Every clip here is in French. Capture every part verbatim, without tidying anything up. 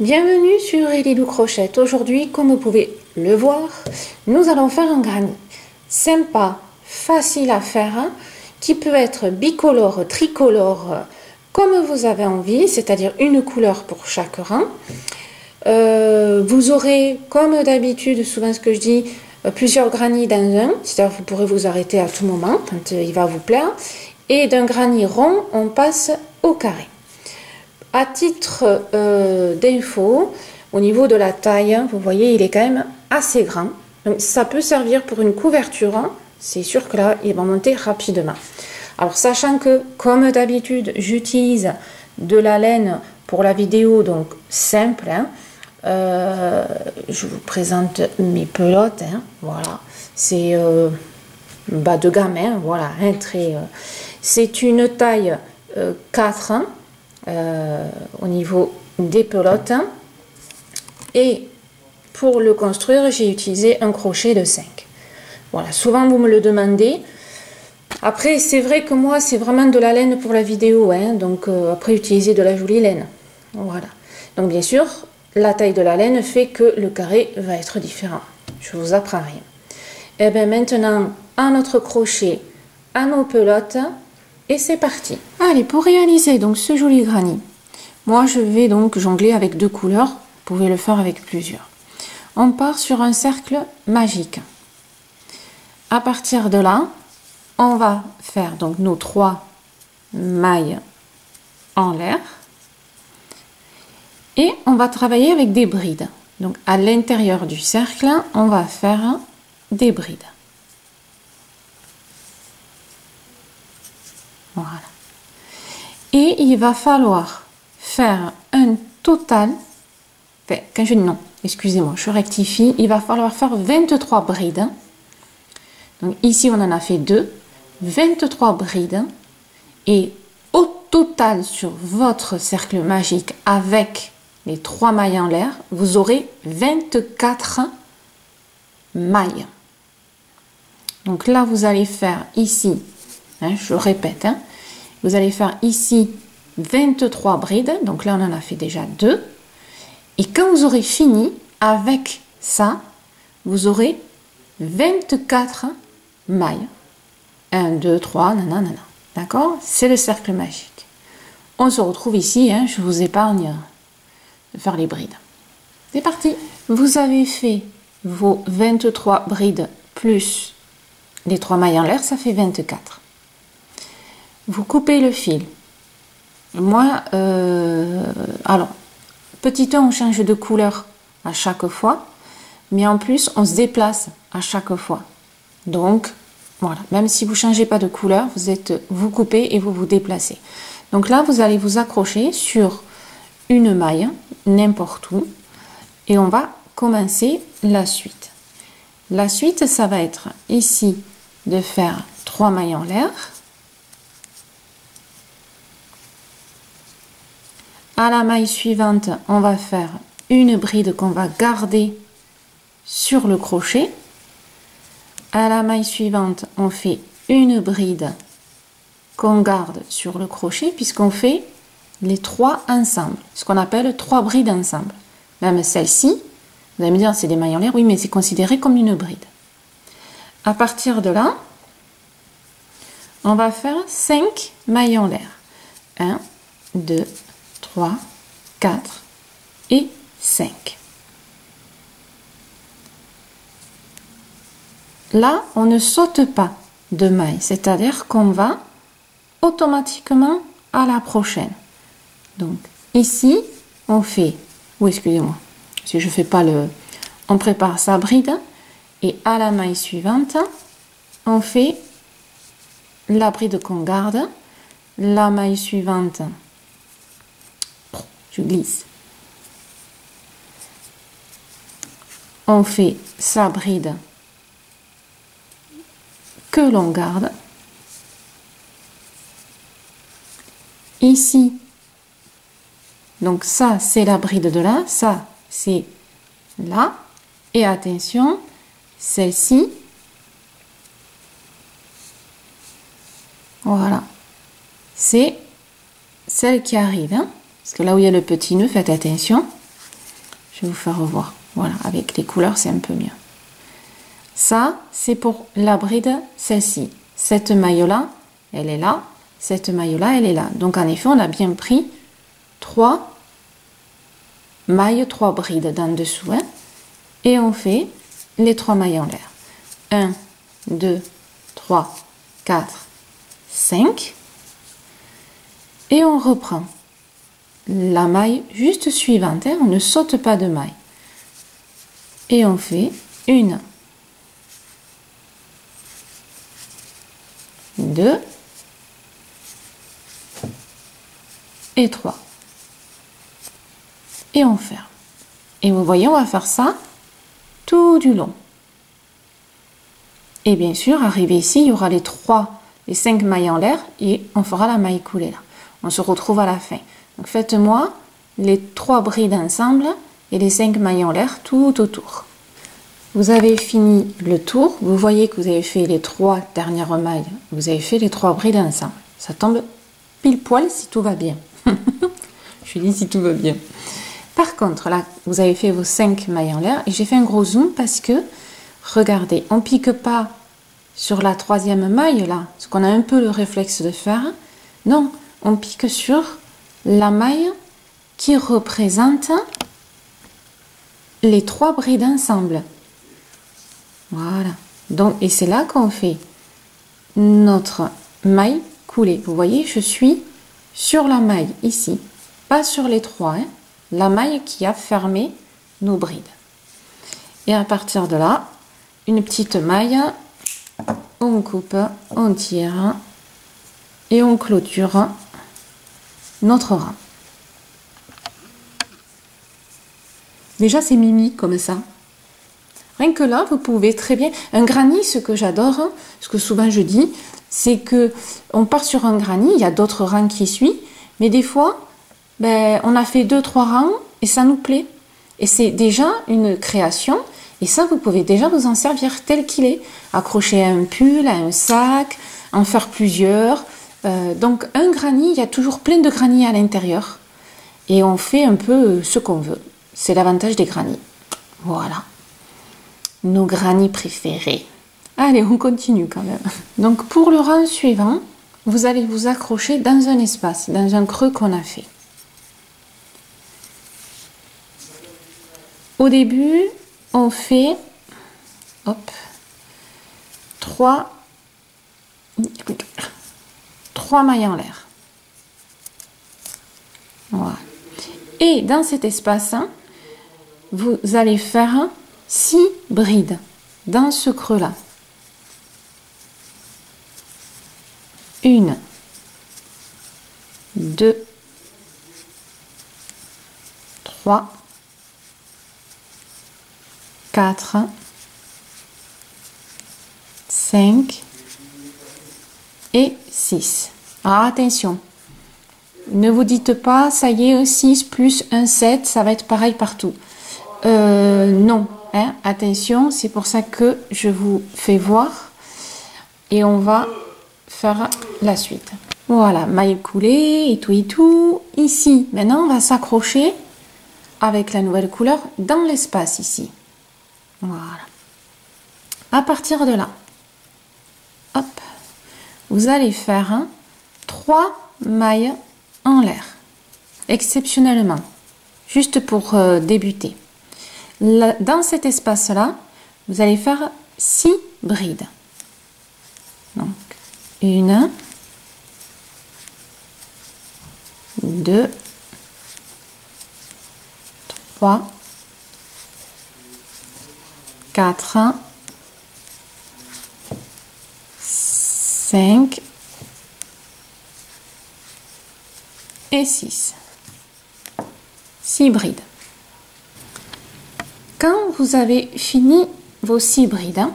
Bienvenue sur Elylou Crochette. Aujourd'hui, comme vous pouvez le voir, nous allons faire un granny sympa, facile à faire, hein, qui peut être bicolore, tricolore, comme vous avez envie, c'est-à-dire une couleur pour chaque rang. Euh, vous aurez, comme d'habitude, souvent ce que je dis, plusieurs grannies dans un, c'est-à-dire vous pourrez vous arrêter à tout moment quand il va vous plaire. Et d'un granny rond, on passe au carré. À titre euh, d'info, au niveau de la taille, vous voyez, il est quand même assez grand. Donc, ça peut servir pour une couverture. Hein. C'est sûr que là, il va monter rapidement. Alors, sachant que, comme d'habitude, j'utilise de la laine pour la vidéo, donc simple. Hein. Euh, je vous présente mes pelotes. Hein. Voilà, c'est euh, bas de gamme. Hein. Voilà, hein, très. Euh, c'est une taille euh, quatre. Hein. Euh, au niveau des pelotes, et pour le construire j'ai utilisé un crochet de cinq. Voilà, souvent vous me le demandez. Après, c'est vrai que moi c'est vraiment de la laine pour la vidéo, hein, donc euh, après utiliser de la jolie laine, voilà. Donc bien sûr la taille de la laine fait que le carré va être différent, je vous apprends rien. Et bien maintenant, à notre crochet, à nos pelotes. Et c'est parti. Allez, pour réaliser donc ce joli granny, moi je vais donc jongler avec deux couleurs. Vous pouvez le faire avec plusieurs. On part sur un cercle magique. À partir de là, on va faire donc nos trois mailles en l'air. Et on va travailler avec des brides. Donc à l'intérieur du cercle, on va faire des brides. Voilà. Et il va falloir faire un total, enfin, quand je dis non, excusez-moi, je rectifie, il va falloir faire vingt-trois brides. Donc ici, on en a fait deux, vingt-trois brides. Et au total, sur votre cercle magique, avec les trois mailles en l'air, vous aurez vingt-quatre mailles. Donc là, vous allez faire ici, hein, je répète, hein, vous allez faire ici vingt-trois brides. Donc là, on en a fait déjà deux. Et quand vous aurez fini avec ça, vous aurez vingt-quatre mailles. un, deux, trois, nanana. D'accord? C'est le cercle magique. On se retrouve ici. Hein, je vous épargne de faire les brides. C'est parti. Vous avez fait vos vingt-trois brides plus les trois mailles en l'air. Ça fait vingt-quatre. Vous coupez le fil. Moi, euh, alors, petit un, on change de couleur à chaque fois, mais en plus, on se déplace à chaque fois. Donc, voilà, même si vous ne changez pas de couleur, vous, êtes, vous coupez et vous vous déplacez. Donc là, vous allez vous accrocher sur une maille, n'importe où, et on va commencer la suite. La suite, ça va être ici de faire trois mailles en l'air. À la maille suivante, on va faire une bride qu'on va garder sur le crochet. À la maille suivante, on fait une bride qu'on garde sur le crochet, puisqu'on fait les trois ensemble, ce qu'on appelle trois brides ensemble. Même celle-ci, vous allez me dire c'est des mailles en l'air, oui, mais c'est considéré comme une bride. À partir de là, on va faire cinq mailles en l'air. un, deux, trois, quatre et cinq. Là, on ne saute pas de maille, c'est-à-dire qu'on va automatiquement à la prochaine. Donc ici, on fait, ou excusez-moi, si je fais pas le, on prépare sa bride et à la maille suivante, on fait la bride qu'on garde, la maille suivante. Glisse. On fait sa bride que l'on garde. Ici, donc ça c'est la bride de là, ça c'est là. Et attention, celle-ci, voilà, c'est celle qui arrive. Hein. Parce que là où il y a le petit nœud, faites attention. je vais vous faire revoir. Voilà, avec les couleurs, c'est un peu mieux. Ça, c'est pour la bride, celle-ci. Cette maille-là, elle est là. Cette maille-là, elle est là. Donc, en effet, on a bien pris trois mailles, trois brides d'en dessous. Hein, et on fait les trois mailles en l'air. un, deux, trois, quatre, cinq. Et on reprend la maille juste suivante. Hein, on ne saute pas de maille. Et on fait une, deux et trois. Et on ferme. Et vous voyez, on va faire ça tout du long. Et bien sûr, arrivé ici, il y aura les trois, les cinq mailles en l'air et on fera la maille coulée là. On se retrouve à la fin. Donc faites-moi les trois brides ensemble et les cinq mailles en l'air tout autour. Vous avez fini le tour, vous voyez que vous avez fait les trois dernières mailles, vous avez fait les trois brides ensemble. Ça tombe pile poil si tout va bien. Je dis si tout va bien. Par contre, là, vous avez fait vos cinq mailles en l'air et j'ai fait un gros zoom parce que, regardez, on ne pique pas sur la troisième maille là, parce qu'on a un peu le réflexe de faire. Non, on pique sur la maille qui représente les trois brides ensemble. Voilà. Donc, et c'est là qu'on fait notre maille coulée. Vous voyez, je suis sur la maille ici, pas sur les trois, hein, la maille qui a fermé nos brides. Et à partir de là, une petite maille, on coupe, on tire et on clôture notre rang. Déjà, c'est mimi comme ça. Rien que là, vous pouvez très bien... Un granny, ce que j'adore, hein, ce que souvent je dis, c'est que on part sur un granny, il y a d'autres rangs qui suivent, mais des fois, ben, on a fait deux, trois rangs et ça nous plaît. Et c'est déjà une création, et ça, vous pouvez déjà vous en servir tel qu'il est. Accrocher à un pull, à un sac, en faire plusieurs. Euh, donc, un granny, il y a toujours plein de granny à l'intérieur. Et on fait un peu ce qu'on veut. C'est l'avantage des granny. Voilà. Nos granny préférés. Allez, on continue quand même. Donc pour le rang suivant, vous allez vous accrocher dans un espace, dans un creux qu'on a fait. Au début, on fait hop, trois, trois mailles en l'air. Voilà. Et dans cet espace, vous allez faire six brides dans ce creux là. une, deux, trois, quatre, cinq et six. Ah, attention, ne vous dites pas ça y est, six plus un, sept, ça va être pareil partout. Euh, non. Hein, attention, c'est pour ça que je vous fais voir et on va faire la suite. Voilà, maille coulée et tout et tout. Ici, maintenant, on va s'accrocher avec la nouvelle couleur dans l'espace ici. Voilà. À partir de là, hop, vous allez faire hein, trois mailles en l'air, exceptionnellement, juste pour euh, débuter. Dans cet espace-là, vous allez faire six brides. Donc, une, deux, trois, quatre, cinq et six. six brides. Quand vous avez fini vos six brides, hein,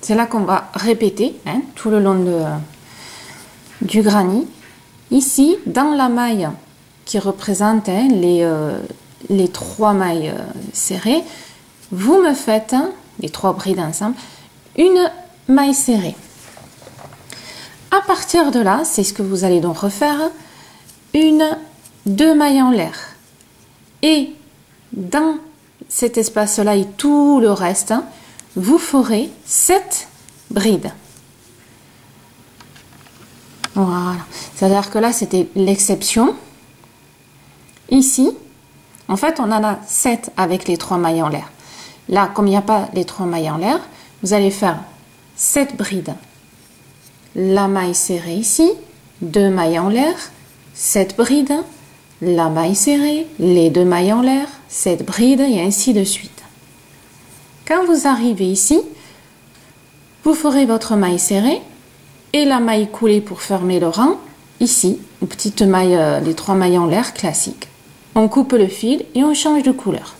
c'est là qu'on va répéter hein, tout le long de, euh, du granny. Ici, dans la maille qui représente hein, les, euh, les trois mailles euh, serrées, vous me faites, hein, les trois brides ensemble, une maille serrée. À partir de là, c'est ce que vous allez donc refaire, une, deux mailles en l'air. Et dans cet espace-là et tout le reste, hein, vous ferez sept brides. Voilà, c'est-à-dire que là, c'était l'exception. Ici, en fait, on en a sept avec les trois mailles en l'air. Là, comme il n'y a pas les trois mailles en l'air, vous allez faire sept brides. La maille serrée ici, deux mailles en l'air, sept brides, la maille serrée, les deux mailles en l'air, sept brides et ainsi de suite. Quand vous arrivez ici, vous ferez votre maille serrée et la maille coulée pour fermer le rang, ici, aux petites mailles, les trois mailles en l'air classiques. On coupe le fil et on change de couleur.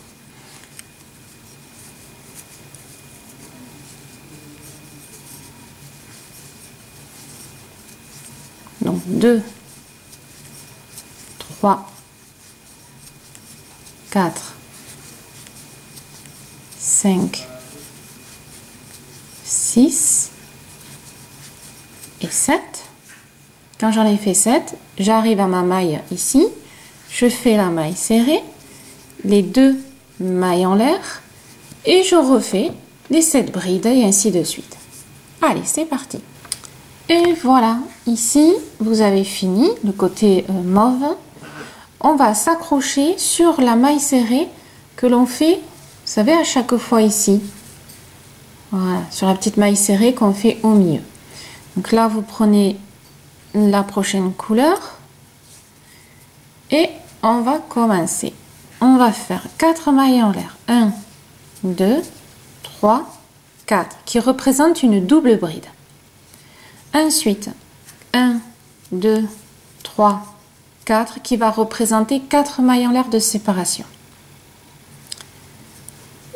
Donc deux, trois, quatre, cinq, six et sept. Quand j'en ai fait sept, j'arrive à ma maille ici, je fais la maille serrée, les deux mailles en l'air et je refais les sept brides et ainsi de suite. Allez, c'est parti. Et voilà, ici vous avez fini le côté euh, mauve. On va s'accrocher sur la maille serrée que l'on fait, vous savez, à chaque fois ici. Voilà, sur la petite maille serrée qu'on fait au milieu. Donc là, vous prenez la prochaine couleur et on va commencer. On va faire quatre mailles en l'air. un, deux, trois, quatre, qui représentent une double bride. Ensuite, un, deux, trois, quatre, qui va représenter quatre mailles en l'air de séparation.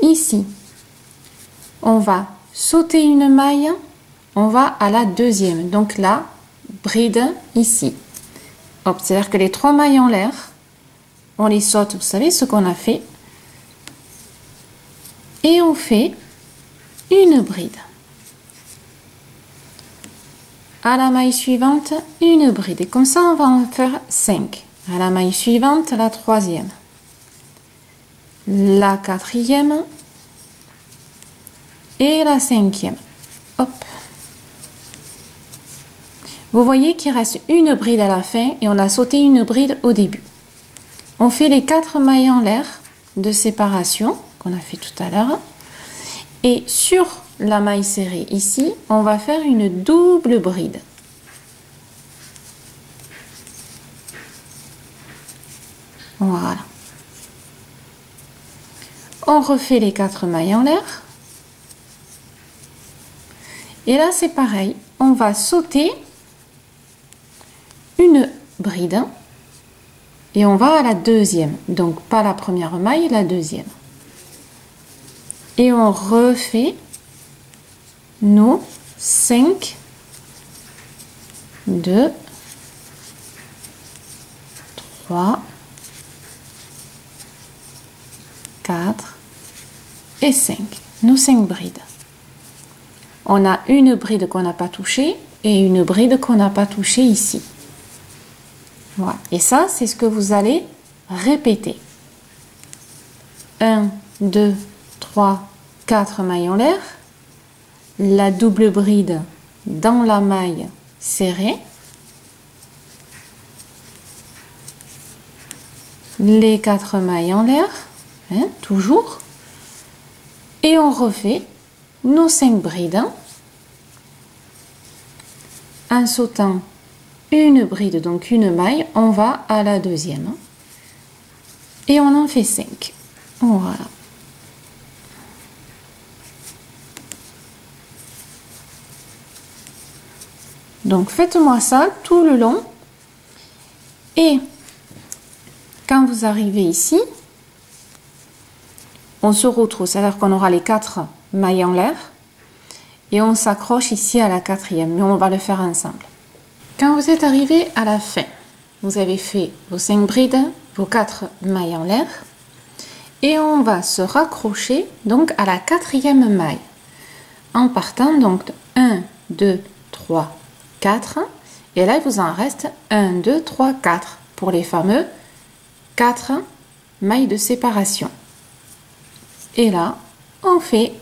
Ici, on va sauter une maille, on va à la deuxième. Donc là, bride ici. C'est-à-dire que les trois mailles en l'air, on les saute, vous savez ce qu'on a fait. Et on fait une bride. À la maille suivante, une bride. Et comme ça, on va en faire cinq. À la maille suivante, la troisième. La quatrième. Et la cinquième. Hop. Vous voyez qu'il reste une bride à la fin et on a sauté une bride au début. On fait les quatre mailles en l'air de séparation qu'on a fait tout à l'heure. Et sur la maille serrée ici, on va faire une double bride. Voilà. On refait les quatre mailles en l'air. Et là, c'est pareil. On va sauter une bride et on va à la deuxième, donc pas la première maille, la deuxième, et on refait nos cinq, deux, trois, quatre et cinq, nos cinq brides. On a une bride qu'on n'a pas touchée et une bride qu'on n'a pas touchée ici. Voilà. Et ça, c'est ce que vous allez répéter. un, deux, trois, quatre mailles en l'air. La double bride dans la maille serrée. Les quatre mailles en l'air, hein, toujours. Et on refait nos cinq brides. En sautant une bride, donc une maille, on va à la deuxième et on en fait cinq. Voilà. Donc faites-moi ça tout le long et quand vous arrivez ici, on se retrouve, c'est-à-dire qu'on aura les quatre mailles en l'air et on s'accroche ici à la quatrième, mais on va le faire ensemble. Quand vous êtes arrivé à la fin, vous avez fait vos cinq brides, vos quatre mailles en l'air et on va se raccrocher donc à la quatrième maille en partant donc un, deux, trois, quatre et là il vous en reste un, deux, trois, quatre pour les fameux quatre mailles de séparation. et là on fait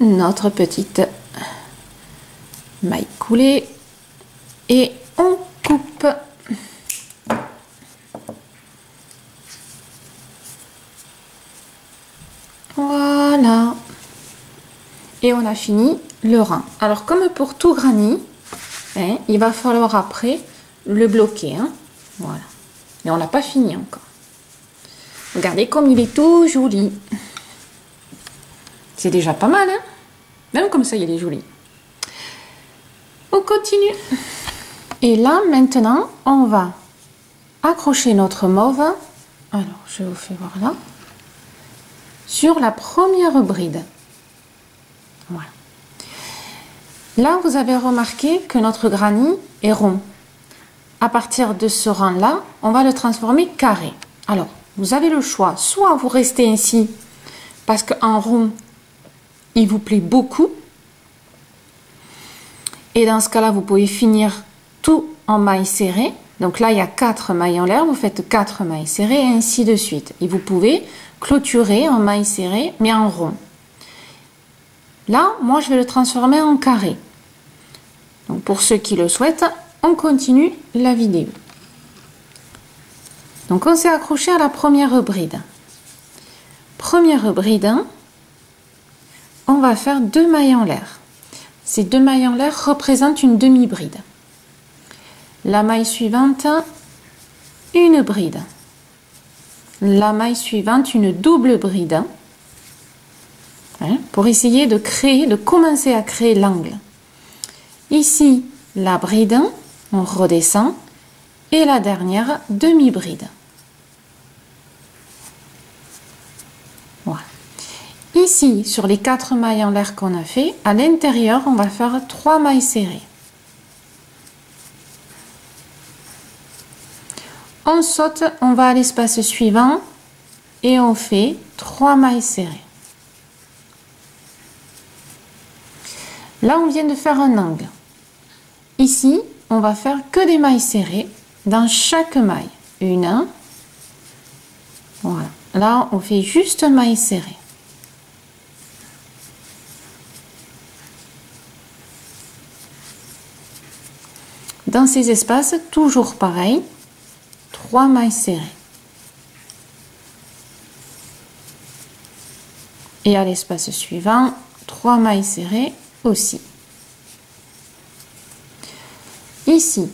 notre petite maille coulée et on coupe. Voilà, et on a fini le rein. Alors comme pour tout granny, hein, il va falloir après le bloquer, hein. Voilà, mais on n'a pas fini encore. Regardez comme il est tout joli. C'est déjà pas mal, hein, même comme ça il est joli. On continue. Et là maintenant on va accrocher notre mauve, alors je vous fais voir là, sur la première bride. Voilà. Là vous avez remarqué que notre granny est rond. À partir de ce rang là, on va le transformer carré. Alors vous avez le choix, soit vous restez ainsi parce qu'en rond il vous plaît beaucoup, et dans ce cas là vous pouvez finir tout en mailles serrées. Donc là il y a quatre mailles en l'air, vous faites quatre mailles serrées et ainsi de suite, et vous pouvez clôturer en mailles serrées mais en rond. Là moi je vais le transformer en carré, donc pour ceux qui le souhaitent on continue la vidéo. Donc on s'est accroché à la première bride, première bride on va faire deux mailles en l'air. Ces deux mailles en l'air représentent une demi-bride. La maille suivante, une bride. La maille suivante, une double bride. Hein, pour essayer de créer, de commencer à créer l'angle. Ici, la bride, on redescend. Et la dernière, demi-bride. Voilà. Ici, sur les quatre mailles en l'air qu'on a fait, à l'intérieur, on va faire trois mailles serrées. On saute, on va à l'espace suivant et on fait trois mailles serrées. Là, on vient de faire un angle. Ici, on va faire que des mailles serrées dans chaque maille. Une. Voilà. Là, on fait juste maille serrée. Dans ces espaces, toujours pareil. trois mailles serrées. Et à l'espace suivant, trois mailles serrées aussi. Ici,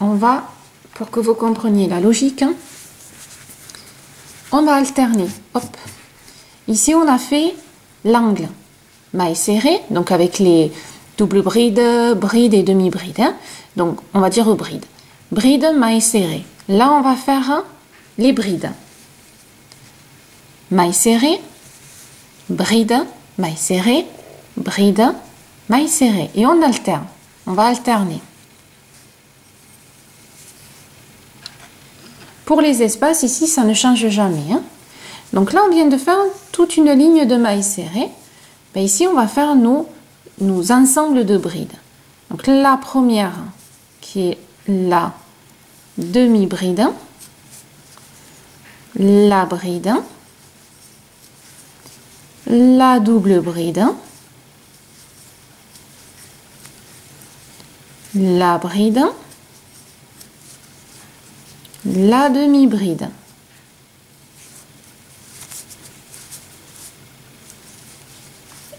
on va, pour que vous compreniez la logique, hein, on va alterner. Hop. Ici, on a fait l'angle. Maille serrée, donc avec les doubles brides, brides et demi-brides. Hein. Donc, on va dire bride. Bride, maille serrée. Là, on va faire les brides. Maille serrée, bride, maille serrée, bride, maille serrée. Et on alterne. On va alterner. Pour les espaces, ici, ça ne change jamais. Hein. Donc là, on vient de faire toute une ligne de mailles serrées. Ben, ici, on va faire nos, nos ensembles de brides. Donc la première qui est là, demi-bride, la bride, la double bride, la bride, la demi-bride.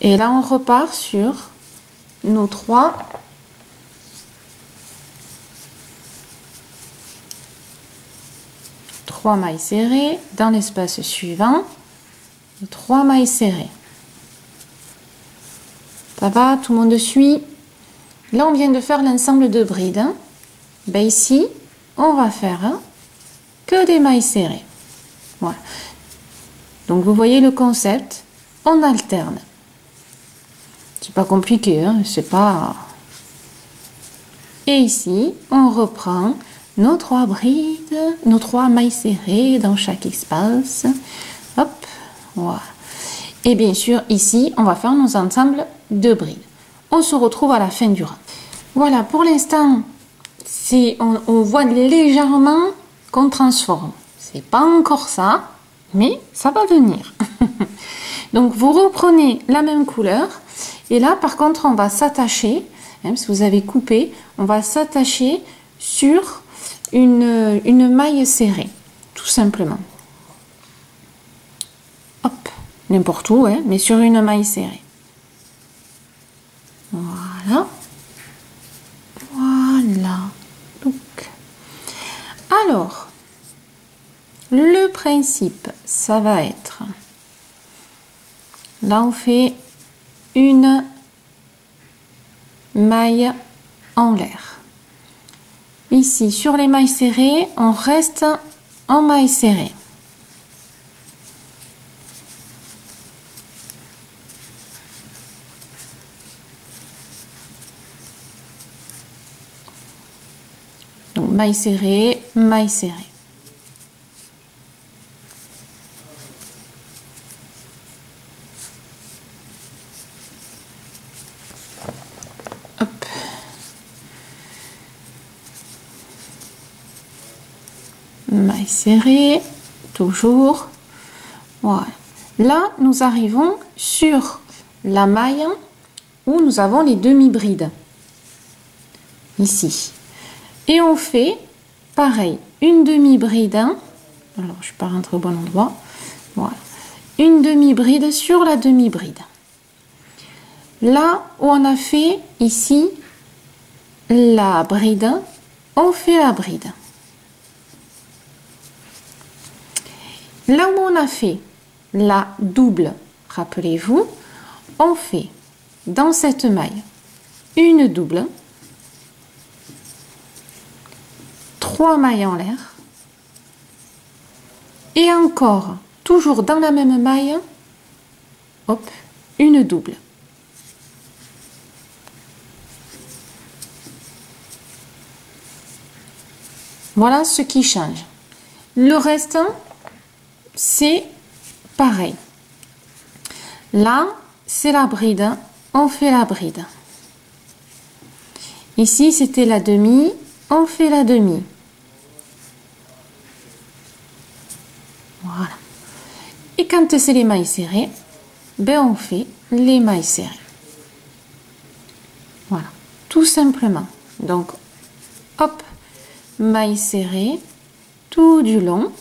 Et là, on repart sur nos trois trois mailles serrées, dans l'espace suivant, trois mailles serrées. Ça va, tout le monde suit. Là, on vient de faire l'ensemble de brides. Ben ici, on va faire que des mailles serrées. Voilà. Donc, vous voyez le concept, on alterne. C'est pas compliqué, hein, c'est pas... Et ici, on reprend... nos trois brides, nos trois mailles serrées dans chaque espace. Hop, voilà. Et bien sûr, ici, on va faire nos ensembles de brides. On se retrouve à la fin du rang. Voilà, pour l'instant, on, on voit légèrement qu'on transforme. C'est pas encore ça, mais ça va venir. Donc vous reprenez la même couleur et là par contre on va s'attacher, hein, parce que vous avez coupé, on va s'attacher sur une, une maille serrée, tout simplement. Hop, n'importe où, hein, mais sur une maille serrée. Voilà. Voilà. Donc, alors, le principe, ça va être... Là, on fait une maille en l'air. Ici, sur les mailles serrées, on reste en maille serrée. Donc, maille serrée, maille serrée. Maille serrée, toujours. Voilà. Là, nous arrivons sur la maille où nous avons les demi-brides. Ici. Et on fait, pareil, une demi-bride. Alors, je ne suis pas rentrée au bon endroit. Voilà. Une demi-bride sur la demi-bride. Là où on a fait, ici, la bride, on fait la bride. Là où on a fait la double, rappelez-vous, on fait dans cette maille une double, trois mailles en l'air, et encore, toujours dans la même maille, hop, une double. Voilà ce qui change. Le reste... C'est pareil. Là, c'est la bride. On fait la bride. Ici, c'était la demi. On fait la demi. Voilà. Et quand c'est les mailles serrées, ben on fait les mailles serrées. Voilà. Tout simplement. Donc, hop, mailles serrées tout du long.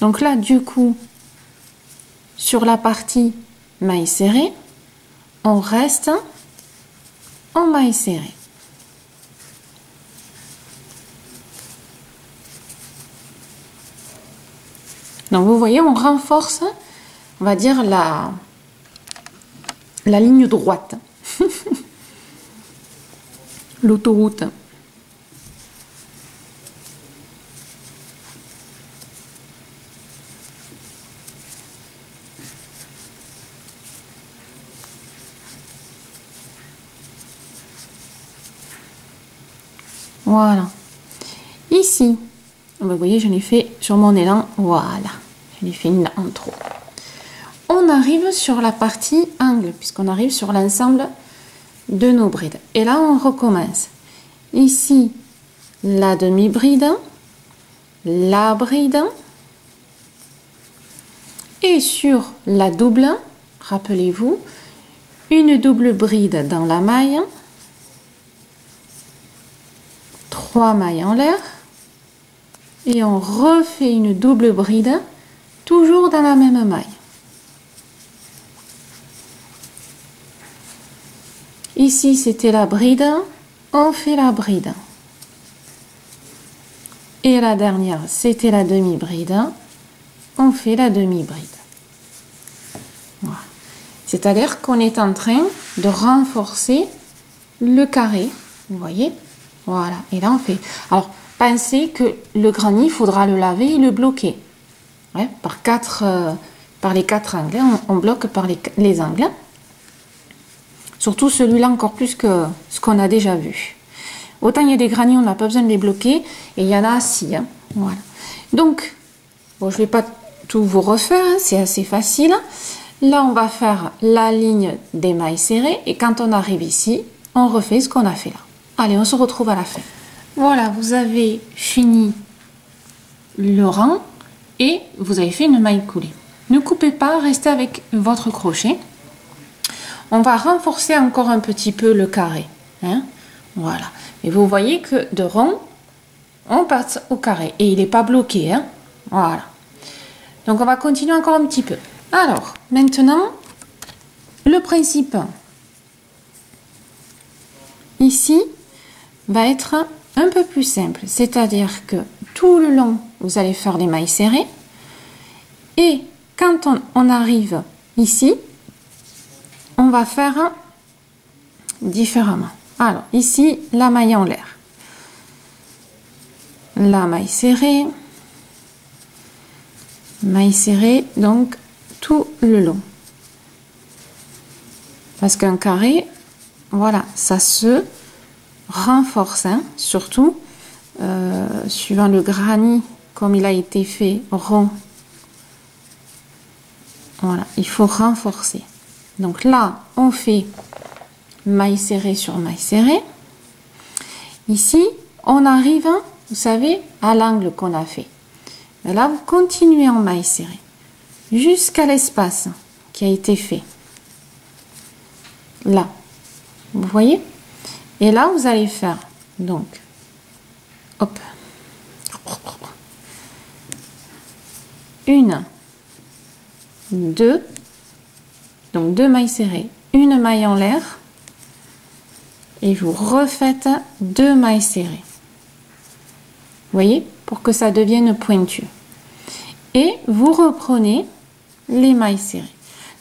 Donc là, du coup, sur la partie maille serrée, on reste en maille serrée. Donc vous voyez, on renforce, on va dire, la, la ligne droite. L'autoroute. Voilà. Ici, vous voyez, je l'ai fait sur mon élan. Voilà. Je l'ai fait une en trop. On arrive sur la partie angle, puisqu'on arrive sur l'ensemble de nos brides. Et là, on recommence. Ici, la demi-bride, la bride. Et sur la double, rappelez-vous, une double bride dans la maille. trois mailles en l'air et on refait une double bride toujours dans la même maille. Ici c'était la bride, on fait la bride et la dernière c'était la demi-bride, on fait la demi-bride. Voilà. C'est-à-dire qu'on est en train de renforcer le carré, vous voyez. Voilà, et là on fait... Alors, pensez que le granit, il faudra le laver et le bloquer. Ouais, par, quatre, euh, par les quatre angles, on, on bloque par les, les angles. Surtout celui-là encore plus que ce qu'on a déjà vu. Autant il y a des granits, on n'a pas besoin de les bloquer. Et il y en a six. Hein, voilà. Donc, bon, je ne vais pas tout vous refaire, hein, c'est assez facile. Là, on va faire la ligne des mailles serrées. Et quand on arrive ici, on refait ce qu'on a fait là. Allez, on se retrouve à la fin. Voilà, vous avez fini le rang et vous avez fait une maille coulée. Ne coupez pas, restez avec votre crochet. On va renforcer encore un petit peu le carré, hein, voilà. Et vous voyez que de rond, on passe au carré et il n'est pas bloqué, hein, voilà. Donc on va continuer encore un petit peu. Alors maintenant, le principe ici va être un peu plus simple, c'est-à-dire que tout le long vous allez faire des mailles serrées et quand on, on arrive ici, on va faire différemment. Alors ici, la maille en l'air, la maille serrée, maille serrée, donc tout le long, parce qu'un carré, voilà, ça se renforce, hein, surtout euh, suivant le granit comme il a été fait rond, voilà, il faut renforcer. Donc là, on fait maille serrée sur maille serrée. Ici, on arrive, vous savez, à l'angle qu'on a fait. Et là, vous continuez en maille serrée jusqu'à l'espace qui a été fait. Là, vous voyez? Et là, vous allez faire, donc, hop, une, deux, donc deux mailles serrées, une maille en l'air et vous refaites deux mailles serrées, vous voyez, pour que ça devienne pointu, et vous reprenez les mailles serrées.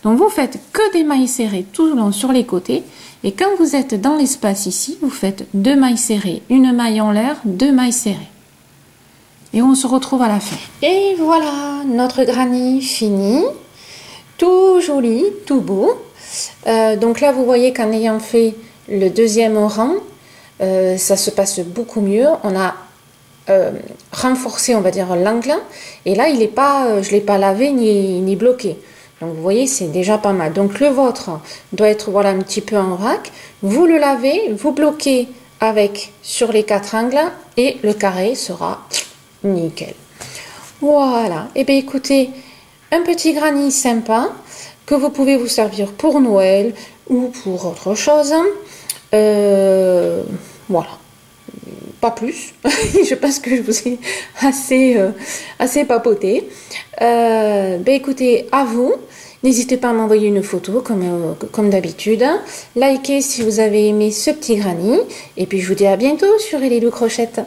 Donc vous faites que des mailles serrées tout le long sur les côtés, et quand vous êtes dans l'espace ici, vous faites deux mailles serrées, une maille en l'air, deux mailles serrées. Et on se retrouve à la fin. Et voilà, notre granit fini, tout joli, tout beau. Euh, donc là, vous voyez qu'en ayant fait le deuxième rang, euh, ça se passe beaucoup mieux. On a euh, renforcé, on va dire, l'angle. Et là, il est pas, euh, je ne l'ai pas lavé ni, ni bloqué. Donc vous voyez, c'est déjà pas mal. Donc le vôtre doit être, voilà, un petit peu en vrac. Vous le lavez, vous bloquez avec sur les quatre angles et le carré sera nickel. Voilà. Et bien écoutez, un petit granit sympa que vous pouvez vous servir pour Noël ou pour autre chose. Euh, voilà, pas plus. Je pense que je vous ai assez, euh, assez papoté. Euh, ben écoutez, à vous. N'hésitez pas à m'envoyer une photo comme, euh, comme d'habitude. Likez si vous avez aimé ce petit granit. Et puis je vous dis à bientôt sur Elylou Crochette.